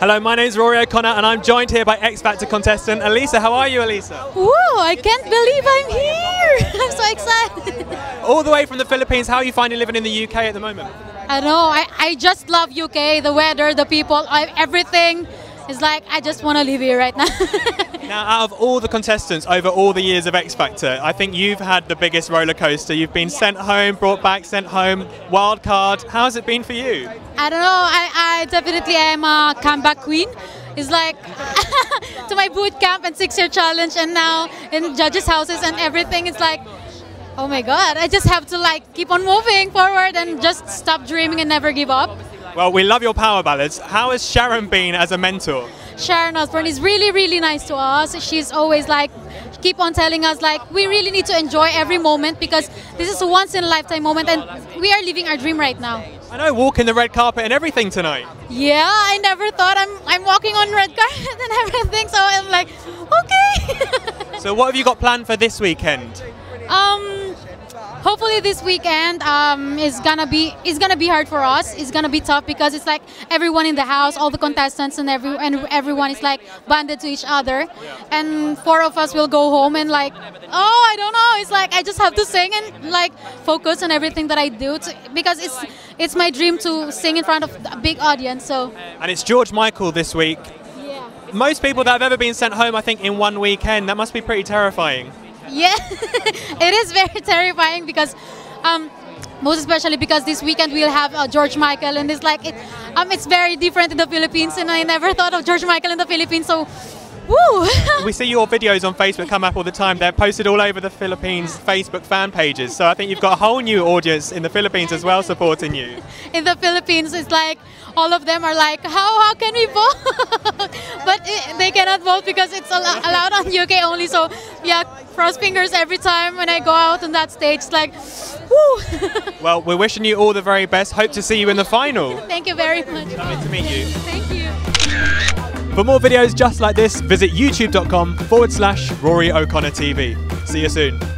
Hello, my name's Rory O'Connor and I'm joined here by X Factor contestant Alisah. How are you, Alisah? Woo, I can't believe I'm here! I'm so excited! All the way from the Philippines, how are you finding living in the UK at the moment? I know, I just love UK, the weather, the people, everything. It's like, I just want to live here right now. Now, out of all the contestants over all the years of X Factor, I think you've had the biggest roller coaster. You've been sent home, brought back, sent home, wild card. How's it been for you? I don't know. I definitely am a comeback queen. It's like to my boot camp and 6-year challenge, and now in judges' houses and everything. It's like, oh my God! I just have to like keep on moving forward and just stop dreaming and never give up. Well, we love your power ballads. How has Sharon been as a mentor? Sharon Osbourne is really, really nice to us. She's always like, keep on telling us like, we really need to enjoy every moment because this is a once in a lifetime moment and we are living our dream right now. I know, walking the red carpet and everything tonight. Yeah, I never thought I'm walking on red carpet and everything, so I'm like, okay. So what have you got planned for this weekend? Hopefully this weekend is gonna be hard for us. It's gonna be tough because it's like everyone in the house, all the contestants and everyone is like bonded to each other, and 4 of us will go home and like, oh, I don't know. It's like I just have to sing and like focus on everything that I do because it's my dream to sing in front of a big audience. So. And it's George Michael this week. Yeah. Most people that have ever been sent home, I think, in one weekend. That must be pretty terrifying. Yeah, it is very terrifying because, most especially because this weekend we'll have George Michael, and it's like, it's very different in the Philippines, and I never thought of George Michael in the Philippines, so, woo! We see your videos on Facebook come up all the time. They're posted all over the Philippines Facebook fan pages, so I think you've got a whole new audience in the Philippines as well supporting you. In the Philippines, it's like, all of them are like, how can we vote? But they cannot vote because it's allowed on UK only, so yeah, cross fingers every time when I go out on that stage, like, woo! Well, we're wishing you all the very best. Hope to see you in the final. Thank you very much. Nice to meet you. Thank you. For more videos just like this, visit youtube.com/RoryO'ConnorTV. See you soon.